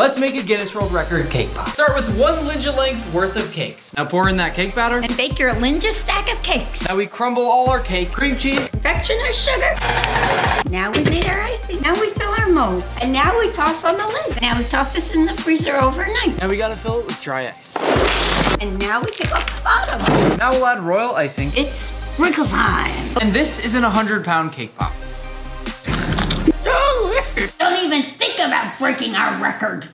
Let's make a Guinness World Record cake pop. Start with one Lynja length worth of cakes. Now pour in that cake batter. And bake your Lynja stack of cakes. Now we crumble all our cake, cream cheese, confection or sugar. Now we made our icing. Now we fill our mold. And now we toss on the lid. Now we toss this in the freezer overnight. Now we gotta fill it with dry ice. And now we pick up the bottom. Now we'll add royal icing. It's sprinkle time. And this is an 100-pound cake pop. Don't even think about breaking our record.